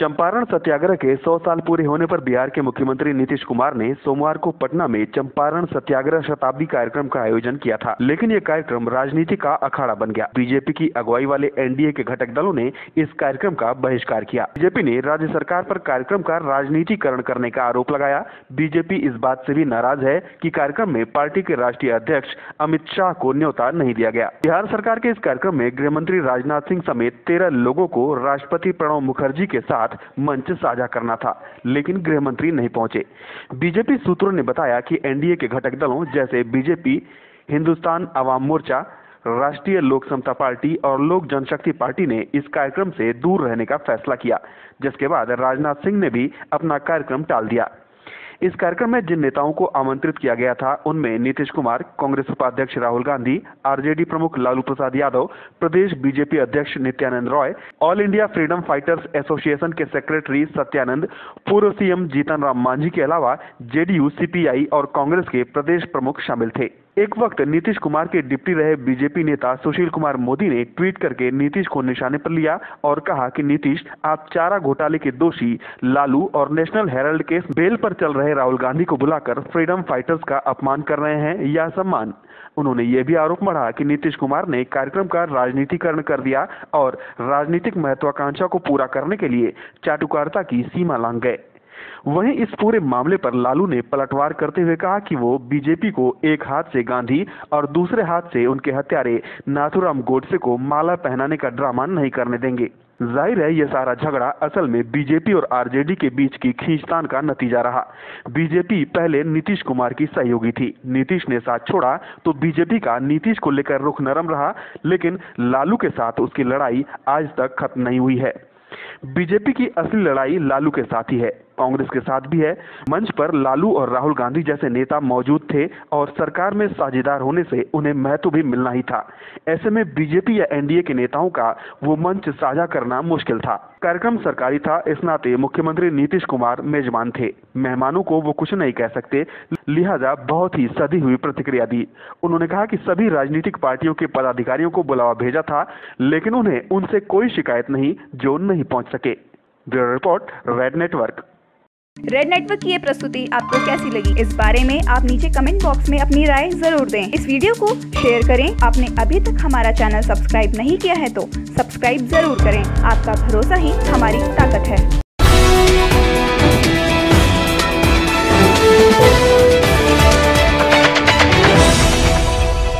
चंपारण सत्याग्रह के 100 साल पूरे होने पर बिहार के मुख्यमंत्री नीतीश कुमार ने सोमवार को पटना में चंपारण सत्याग्रह शताब्दी कार्यक्रम का आयोजन किया था, लेकिन ये कार्यक्रम राजनीति का अखाड़ा बन गया। बीजेपी की अगुवाई वाले एनडीए के घटक दलों ने इस कार्यक्रम का बहिष्कार किया। बीजेपी ने राज्य सरकार पर कार्यक्रम का राजनीतिकरण करने का आरोप लगाया। बीजेपी इस बात से भी नाराज है कि कार्यक्रम में पार्टी के राष्ट्रीय अध्यक्ष अमित शाह को न्योता नहीं दिया गया। बिहार सरकार के इस कार्यक्रम में गृह मंत्री राजनाथ सिंह समेत 13 लोगों को राष्ट्रपति प्रणब मुखर्जी के साथ मंच साझा करना था, लेकिन गृह मंत्री नहीं पहुंचे। बीजेपी सूत्रों ने बताया कि एनडीए के घटक दलों जैसे बीजेपी, हिंदुस्तान आवाम मोर्चा, राष्ट्रीय लोक समता पार्टी और लोक जनशक्ति पार्टी ने इस कार्यक्रम से दूर रहने का फैसला किया, जिसके बाद राजनाथ सिंह ने भी अपना कार्यक्रम टाल दिया। इस कार्यक्रम में जिन नेताओं को आमंत्रित किया गया था, उनमें नीतीश कुमार, कांग्रेस उपाध्यक्ष राहुल गांधी, आरजेडी प्रमुख लालू प्रसाद यादव, प्रदेश बीजेपी अध्यक्ष Nityanand Roy, all India freedom fighters association के सेक्रेटरी सत्यानंद पुरोसिंह, जीतन राम मांझी के अलावा जेडीयू, सीपीआई और कांग्रेस के प्रदेश प्रमुख शामिल थे। एक वक्त नीतीश कुमार के डिप्टी रहे बीजेपी नेता सुशील कुमार मोदी ने ट्वीट करके नीतीश को निशाने पर लिया और कहा कि नीतीश, आप चारा घोटाले के दोषी लालू और नेशनल हेराल्ड केस बेल पर चल रहे राहुल गांधी को बुलाकर फ्रीडम फाइटर्स का अपमान कर रहे हैं या सम्मान। उन्होंने ये भी आरोप मढ़ा कि नीतीश कुमार ने कार्यक्रम का राजनीतिकरण कर दिया और राजनीतिक महत्वाकांक्षा को पूरा करने के लिए चाटुकारिता की सीमा लांघ गए। वहीं इस पूरे मामले पर लालू ने पलटवार करते हुए कहा कि वो बीजेपी को एक हाथ से गांधी और दूसरे हाथ से उनके हत्यारे नाथूराम गोडसे को माला पहनाने का ड्रामा नहीं करने देंगे। जाहिर है ये सारा झगड़ा असल में बीजेपी और आरजेडी के बीच की खींचतान का नतीजा रहा। बीजेपी पहले नीतीश कुमार की सहयोगी थी। नीतीश ने साथ छोड़ा तो बीजेपी का नीतीश को लेकर रुख नरम रहा, लेकिन लालू के साथ उसकी लड़ाई आज तक खत्म नहीं हुई है। बीजेपी की असली लड़ाई लालू के साथ ही है, कांग्रेस के साथ भी है। मंच पर लालू और राहुल गांधी जैसे नेता मौजूद थे और सरकार में साझेदार होने से उन्हें महत्व भी मिलना ही था। ऐसे में बीजेपी या एनडीए के नेताओं का वो मंच साझा करना मुश्किल था। कार्यक्रम सरकारी था, इस नाते मुख्यमंत्री नीतीश कुमार मेजबान थे। मेहमानों को वो कुछ नहीं कह सकते, लिहाजा बहुत ही सधी हुई प्रतिक्रिया दी। उन्होंने कहा कि सभी राजनीतिक पार्टियों के पदाधिकारियों को बुलावा भेजा था, लेकिन उन्हें उनसे कोई शिकायत नहीं जो नहीं पहुँच सके। Bureau report, red network. Red network की ये प्रस्तुति आपको कैसी लगी, इस बारे में आप नीचे कमेंट बॉक्स में अपनी राय जरूर दें। इस वीडियो को शेयर करें। आपने अभी तक हमारा चैनल सब्सक्राइब नहीं किया है तो सब्सक्राइब जरूर करें। आपका भरोसा ही हमारी ताकत है।